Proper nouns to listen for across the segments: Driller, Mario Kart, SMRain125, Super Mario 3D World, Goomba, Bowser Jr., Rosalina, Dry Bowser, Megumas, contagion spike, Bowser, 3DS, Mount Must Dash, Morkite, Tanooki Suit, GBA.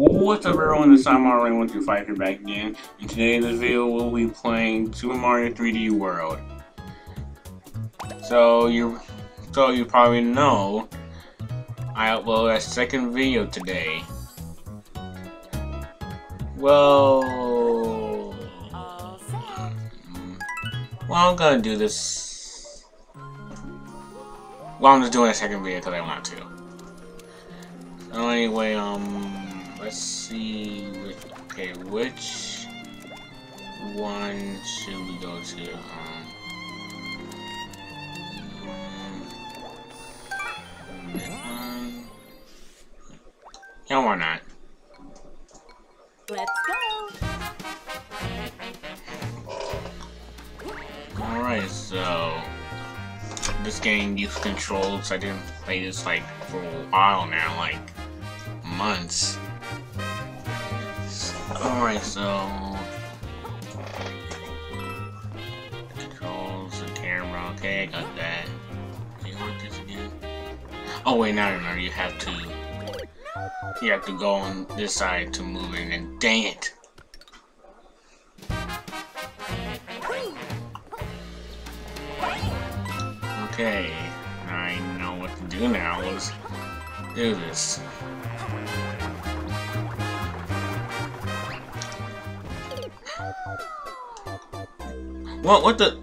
What's up everyone, it's SMRain125 here back again, and today in this video we'll be playing Super Mario 3D World. So you probably know I uploaded a second video today. Well, I'm gonna do this. Well, I'm just doing a second video because I want to. So anyway, let's see. Okay, which one should we go to? Yeah, why not? Let's go. Alright, so this game used controls. I didn't play this like for a while now, like months. Alright, so controls the camera. Okay, I got that. Can you work this again? Oh wait, now I remember. You have to go on this side to move it, and dang it! Okay, I know what to do now. Let's do this. What the?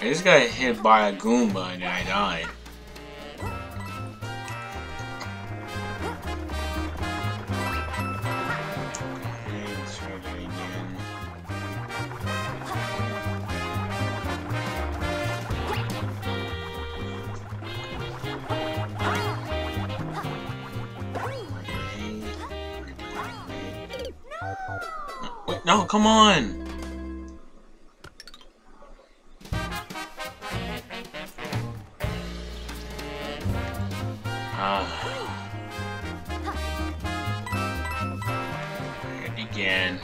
I just got hit by a Goomba and I died. No, come on! Again.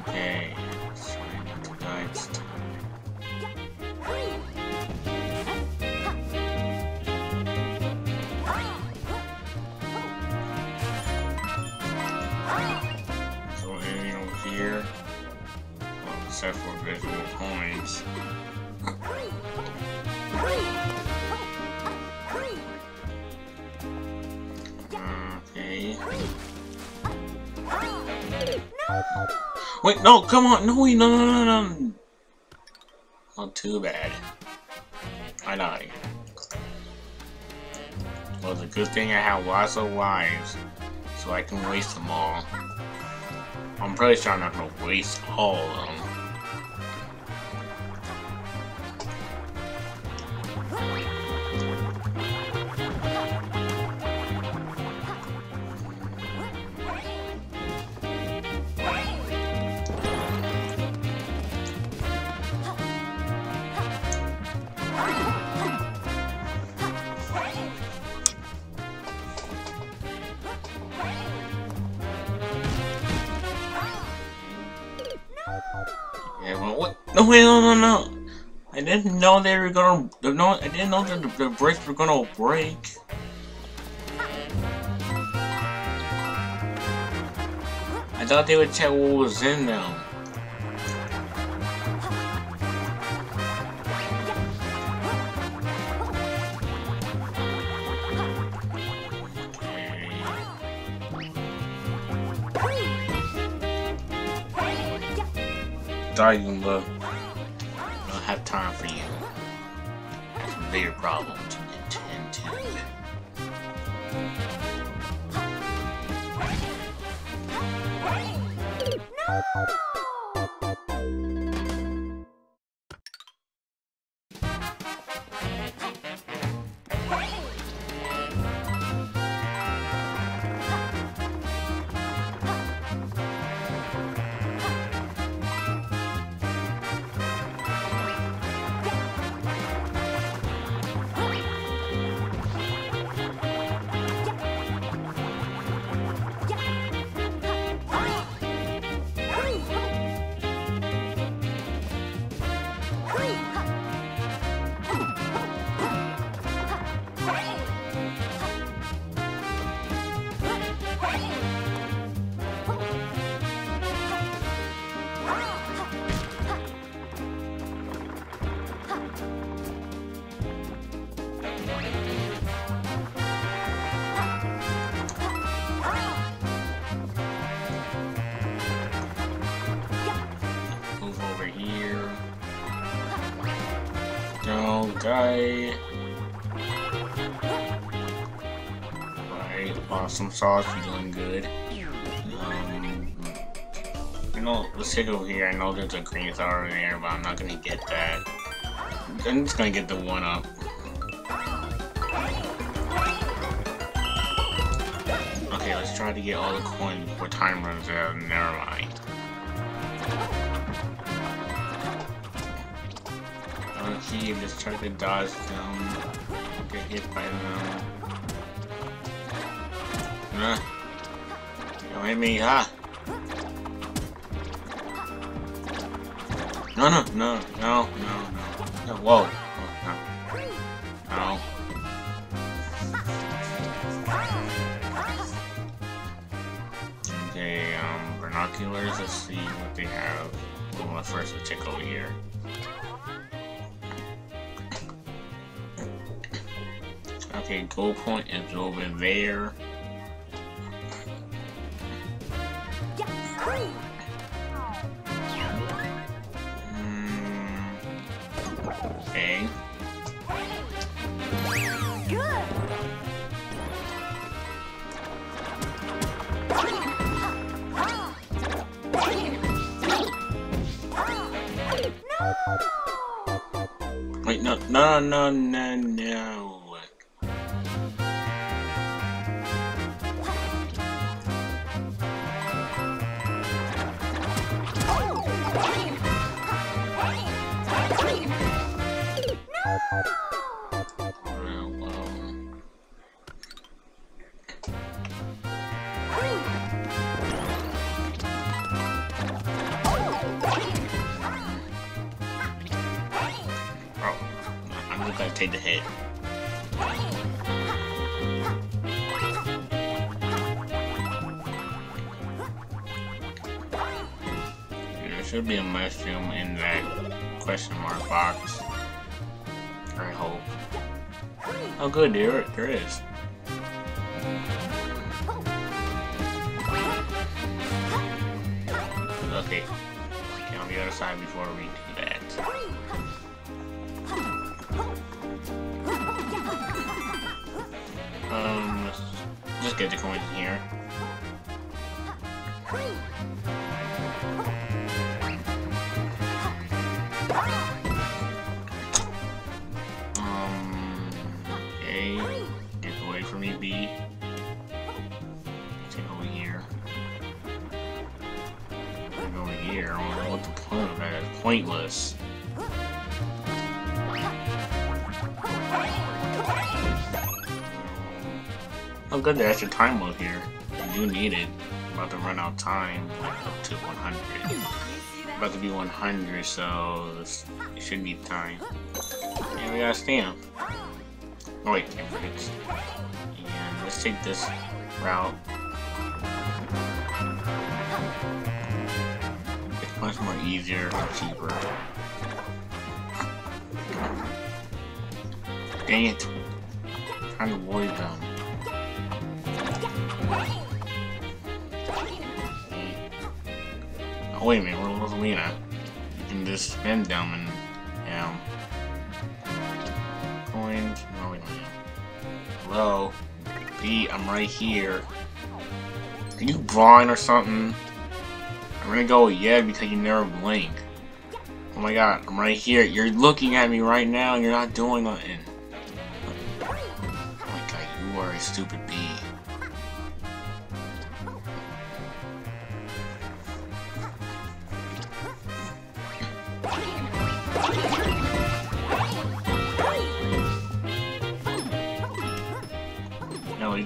Okay. So I need to die this time. Except for visual points. Okay. Wait, no, come on, no. Not too bad. I died. Well, it's a good thing I have lots of lives, so I can waste them all. I'm pretty sure I'm not gonna waste all of them. No! I didn't know they were gonna. No, I didn't know that the brakes were gonna break. I thought they would check what was in them. Die, Goomba. I don't have time for you. I have some bigger problems to attend to. guy. Alright, awesome sauce, you're doing good. You know, let's take over here. I know there's a green star in there, but I'm not gonna get that. I'm just gonna get the 1-up. Okay, let's try to get all the coins before time runs out. Never mind. Okay, just try to dodge them. Get hit by them. Huh? Don't hit me, huh? No, no, no, no, no, no. Whoa. Oh, no. No. Okay, binoculars. Let's see what they have. Well, first, let's check over here. Okay, goal point is over there. Wait, no, no, no, no, no. Take the hit. There should be a mushroom in that question mark box. I hope. Oh good, there is. Okay. Okay, on the other side before we do that. Let's just get the coins in here. A, get away from me, B. Take over here. Take over here. I don't know what the point of that is. Pointless. Oh good, there's your time load here. I do need it. I'm about to run out of time. Like up to 100. About to be 100, so it should be time. And we got a stamp. Oh wait, can't forget this. And let's take this route. It's much more easier and cheaper. Dang it. I'm trying to avoid them. Oh wait a minute, we're Rosalina. You can just spend them and coins. No, wait a minute. Hello? B, I'm right here. Are you blind or something? I'm gonna go yeah because you never blink. Oh my god, I'm right here. You're looking at me right now and you're not doing nothing. Oh my god, you are a stupid bee.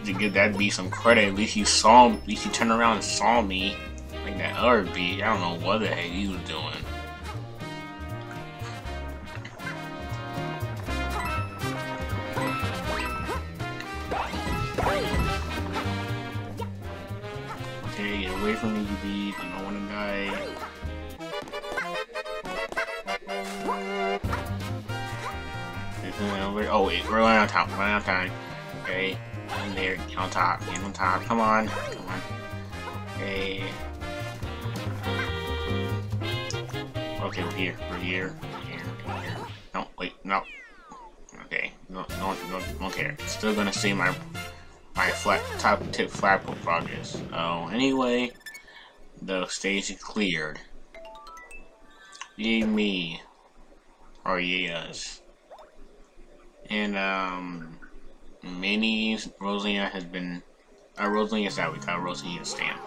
To give that bee some credit, at least you saw, at least you turned around and saw me, like that other bee. I don't know what the heck he was doing. Okay, get away from me, you bee. I don't want to die. Oh wait, we're running out of time. We're running out of time. Okay. In there, get on top, get on top, come on, come on. Okay. Okay, we're here, we're here, we're here, we're here. No, wait, no. okay. Don't care. Still gonna see my top tip flagpole progress. Oh, anyway, the stage is cleared. Yay me, or yay us. And Minnie's Rosalina has been. Rosalina's out. We got Rosalina's stamp.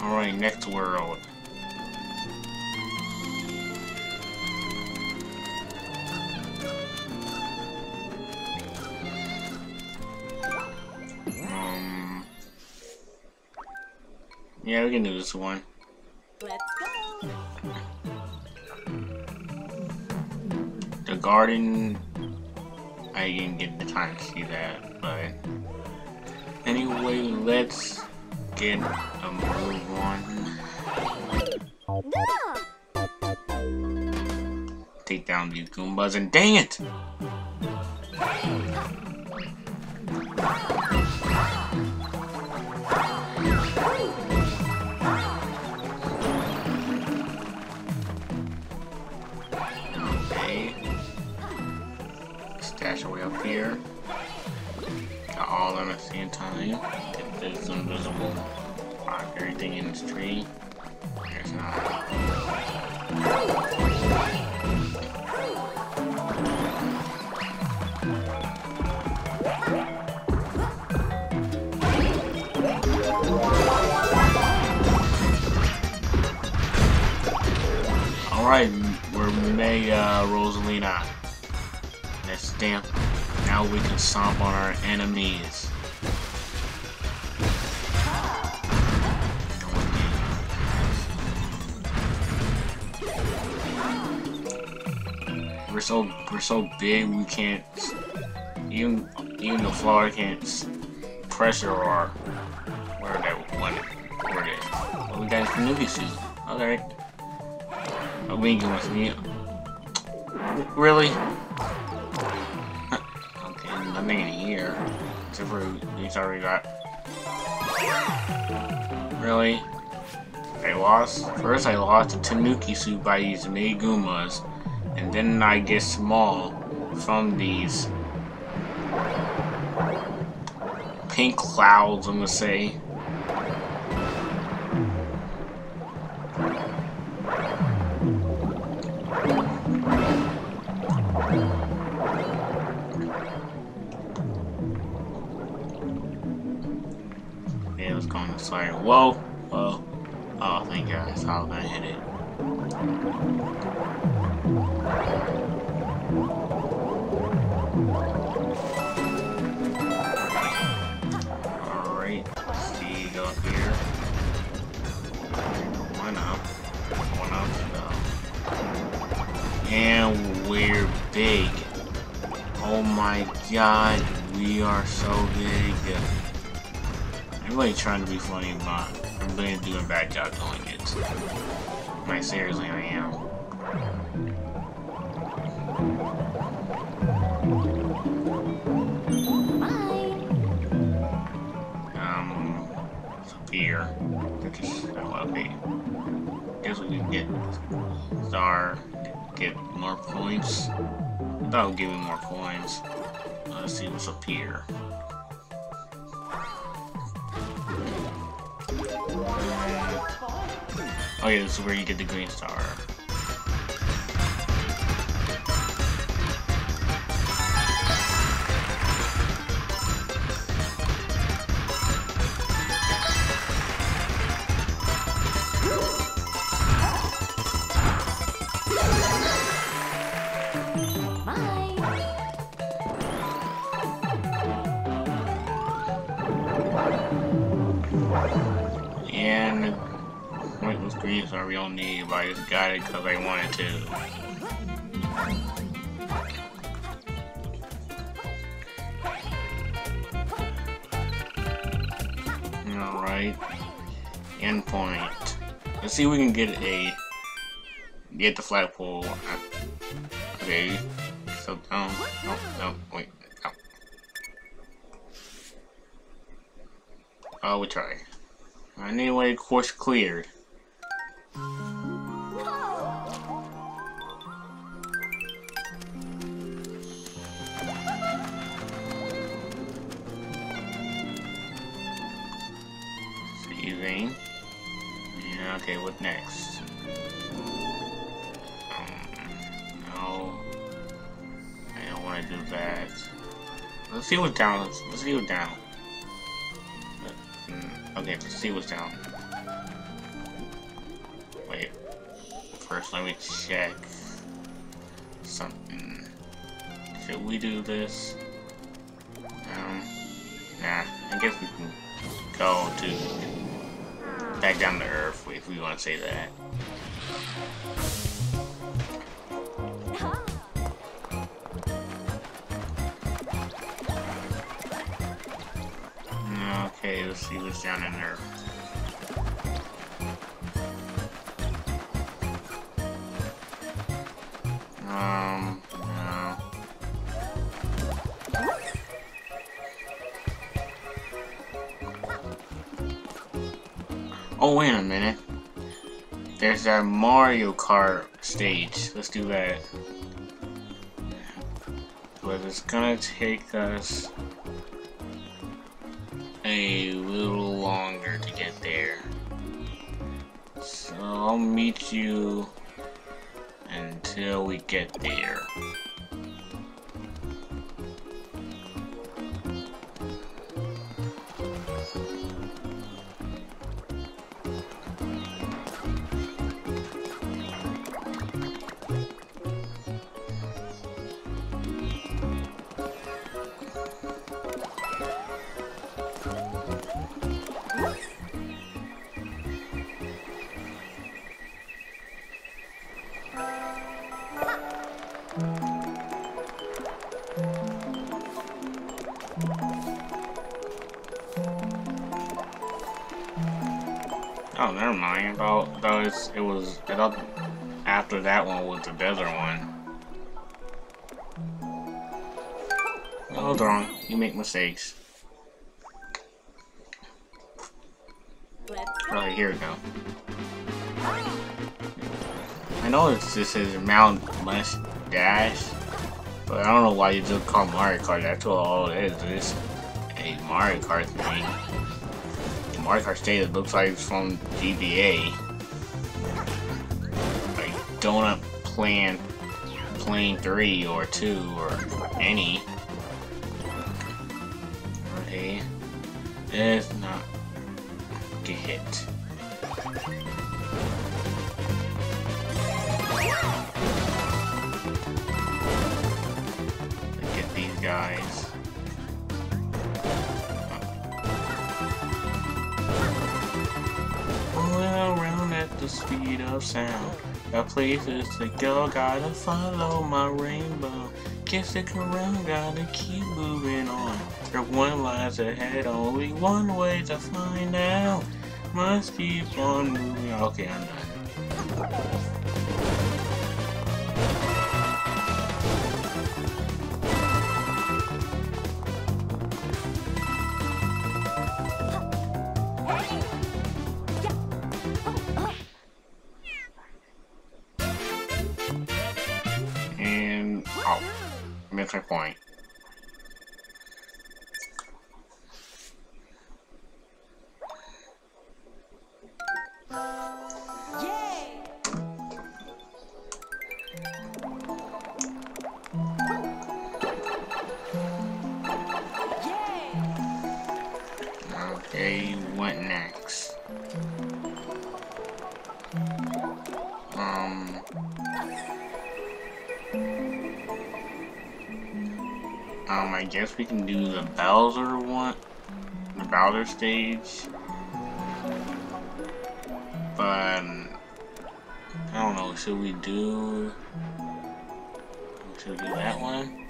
Alright, next world. Yeah, we can do this one. Let's go. The garden. I didn't get the time to see that, but anyway, let's get a move on. No. Take down these Goombas and dang it! Here. Got all of them at the same time. Get this invisible block everything in this tree. There's not. Alright, we're Mega Rosalina. Let's stamp. Now we can stomp on our enemies. We're so big we can't even the floor can't pressure or where that where it is. But we got a Tanooki Suit. Alright. But we ain't going with me. Really? Nothing in here. Except for these already got. Really? I lost. First, I lost the Tanooki Suit by these Megumas, and then I get small from these pink clouds, I'm gonna say. Whoa, whoa, oh thank God, I thought I hit it. Alright, let's see, go up here. One up, and we're big. Oh my God, we are so big. I'm really trying to be funny, but I'm really doing a bad job doing it. Like, seriously, I am. Here. Guess we can get star, get more points. That'll give me more coins. Let's see what's up here. Oh yeah, this is where you get the green star. I really don't need, but I just got it because I wanted to. Alright. Endpoint. Let's see if we can get the flagpole. Okay. So wait. No. Oh, we try. Anyway, course cleared. Rain. Okay, what next? No, I don't want to do that. Let's see what's down. Let's see what's down. Okay, let's see what's down. Wait. First, let me check something. Should we do this? Nah, I guess we can go to back down to Earth if we want to say that. Okay, let's see what's down in there. No. Oh, wait a minute. There's that Mario Kart stage. Let's do that. But it's gonna take us a little longer to get there, so I'll meet you until we get there. Oh, never mind. I thought after that one was the better one. Oh darn, you make mistakes. Right, here we go. I know this is Mount Must Dash, but I don't know why you just call Mario Kart. That's all it is. It's a Mario Kart thing. Mario Kart stage looks like it's from GBA. Like Donut Plane 3 or 2 or any. Okay. Let's not get hit. Let's get these guys. The speed of sound. Got places to go, gotta follow my rainbow. Can't stick around, gotta keep moving on. There one lies ahead, only one way to find out. Must keep on moving. Okay, I'm done. Point. Yay. Okay, what next? I guess we can do the Bowser one, the Bowser stage, but I don't know, should we do that one?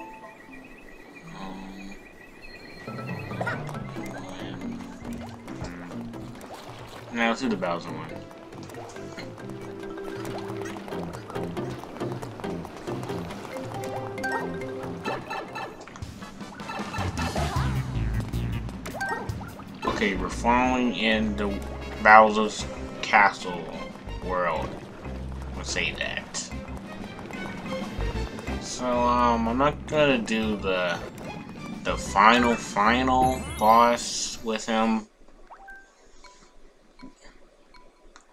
No, let's do the Bowser one. Okay, we're falling in the Bowser's castle world. Let's say that. So, I'm not gonna do the final boss with him.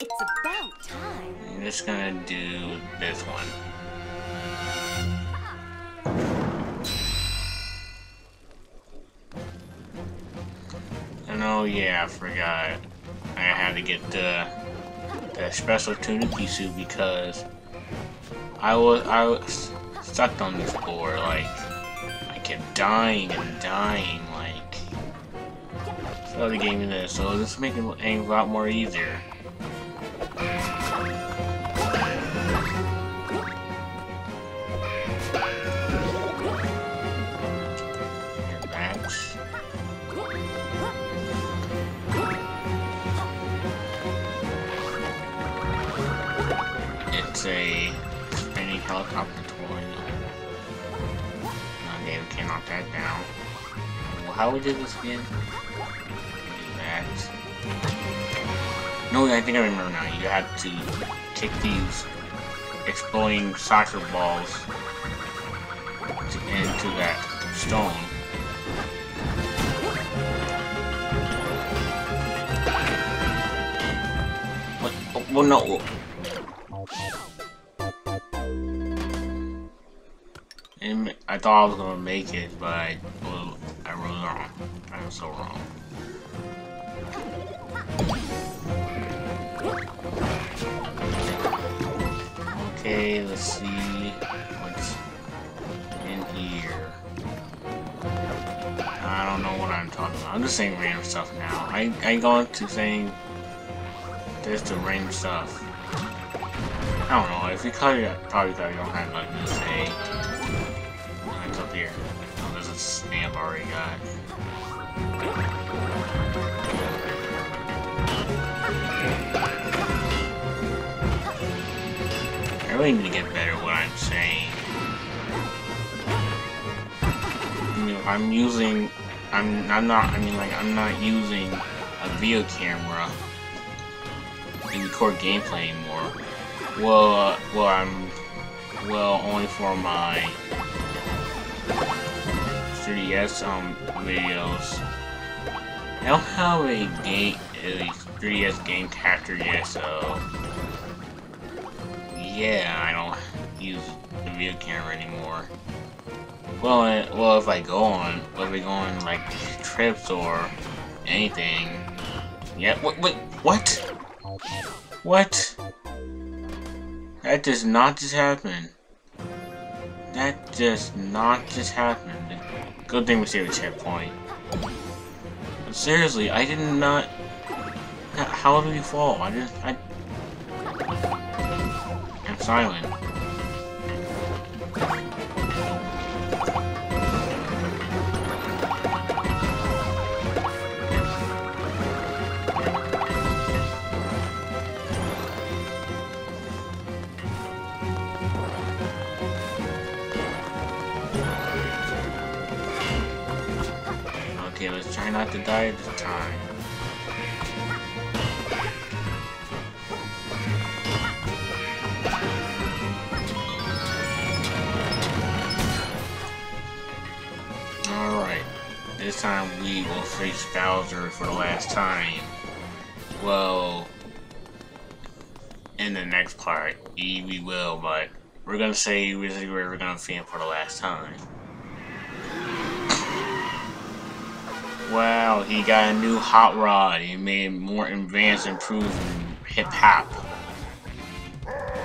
It's about time. I'm just gonna do this one. And oh yeah, I forgot. I had to get the special Tanooki Suit because I was stuck on this board, like I kept dying and dying, like so they gave me this, so this makes it a lot more easier. How we did this again? No, I think I remember now. You have to kick these exploding soccer balls into that stone. What? Well, no. And I thought I was gonna make it, but I was wrong. I was so wrong. Okay, let's see what's in here. I don't know what I'm talking about. I'm just saying random stuff now. I ain't going to saying just the random stuff. I don't know. If you cut it, probably thought you don't have nothing to say. It's up here. Stamp already got. I really need to get better at what I'm saying. I mean, I'm not using a video camera and record gameplay anymore. Well, only for my 3DS videos. I don't have a 3DS game capture yet, so yeah, I don't use the video camera anymore. Well, if I go on, like trips or anything, yeah. What? That does not just happen. That does not just happen. Good thing we saved a checkpoint. But seriously, I did not. How did we fall? I'm silent. Let's try not to die this time. Alright. This time we will face Bowser for the last time. Well, in the next part, we will, but we're gonna say we're gonna see him for the last time. Wow, he got a new hot rod. He made more advanced, improved hip hop.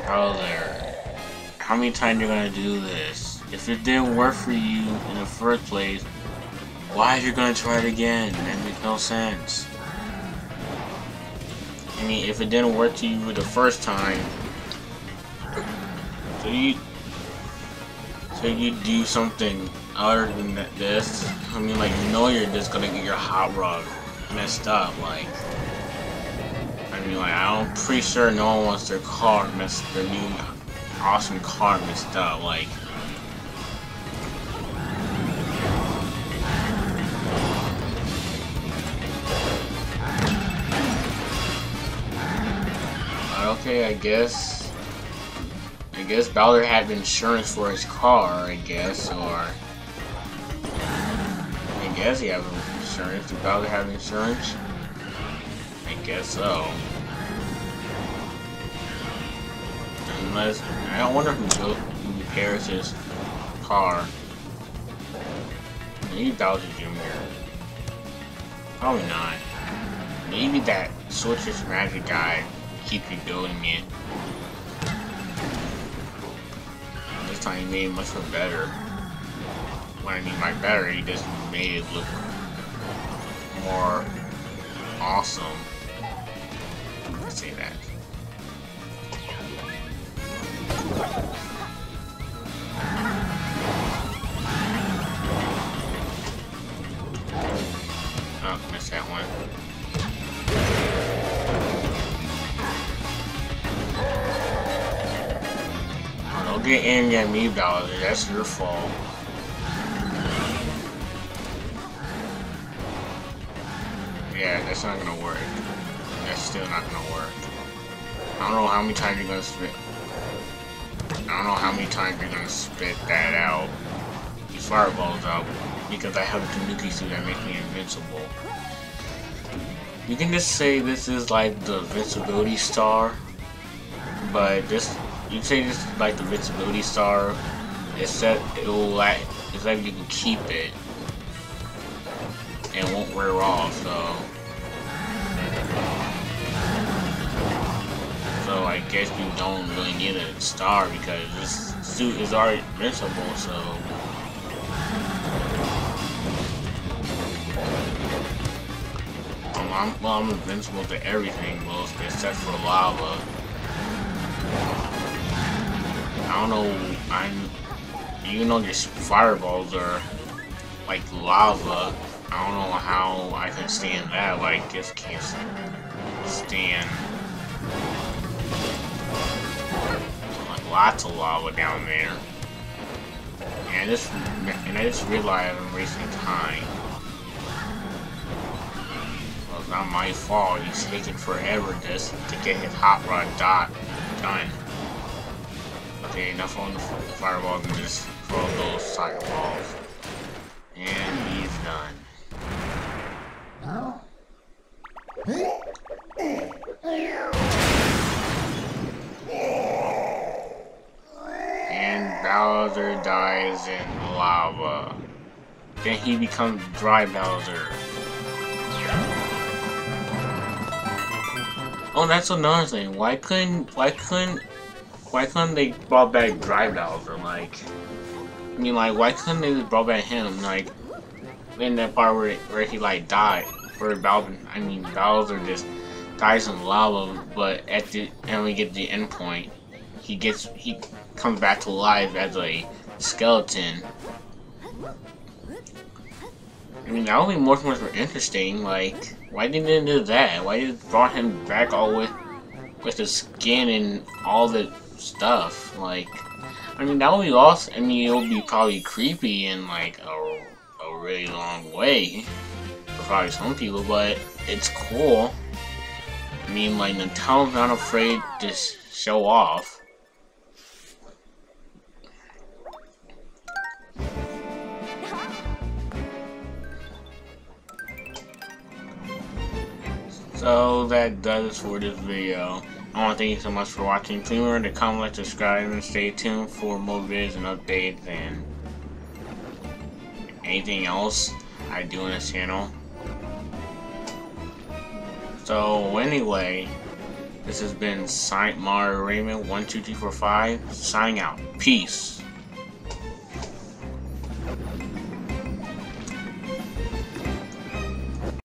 Brother, how many times you're gonna do this? If it didn't work for you in the first place, why are you gonna try it again? That makes no sense. I mean, if it didn't work to you the first time, so you do something other than this. I mean, like, you know you're just gonna get your hot rod messed up, like. I mean, like, I'm pretty sure no one wants their car messed, their new awesome car messed up, like. Okay, I guess Bowser had insurance for his car, I guess he has insurance. Did Bowser have insurance? I guess so. Unless, I wonder who repairs his car. Maybe Bowser Jr. Probably not. Maybe that Switch's magic guy keeps rebuilding it. This time he made it much better. When I mean by better, he just made it look more awesome. Let's say that. Oh, missed that one. Oh, don't get angry at me, Bowser. That's your fault. Yeah, that's not gonna work. That's still not gonna work. I don't know how many times you're gonna spit. I don't know how many times you're gonna spit that out. These fireballs out. Because I have a Tanooki Suit that makes me invincible. You can just say this is like the invincibility star. But just you say this is like the invincibility star, except it will like it's like you can keep it. And won't wear off, so I guess you don't really need a star because this suit is already invincible, so I'm invincible to everything most except for lava. I don't know, even though these fireballs are like lava, I don't know how I can stand that, like, I just can't stand, like, lots of lava down there. And I just realized I'm wasting time. Well, it's not my fault, he's taking forever just to get his hot rod dot done. Okay, enough on the fireballs and just throw those side balls. And he's done. Oh. And Bowser dies in lava. Then he becomes Dry Bowser. Oh, that's another thing. Why couldn't they brought back Dry Bowser? Like, I mean, like, why couldn't they just brought back him? Like, in that part where he like died. Bowser just dies in lava, but at the and we get the end point, he comes back to life as a skeleton. I mean, that would be much more interesting. Like, why didn't they do that? Why did they brought him back all with the skin and all the stuff? Like, I mean, that would be awesome. I mean, it would be probably creepy in like a really long way. Probably some people, but it's cool. I mean, like, Nintendo's not afraid to show off. So that does it for this video. I want to thank you so much for watching. Please remember to comment, like, subscribe, and stay tuned for more videos and updates and anything else I do on this channel. So anyway, this has been SMRain12345 signing out. Peace.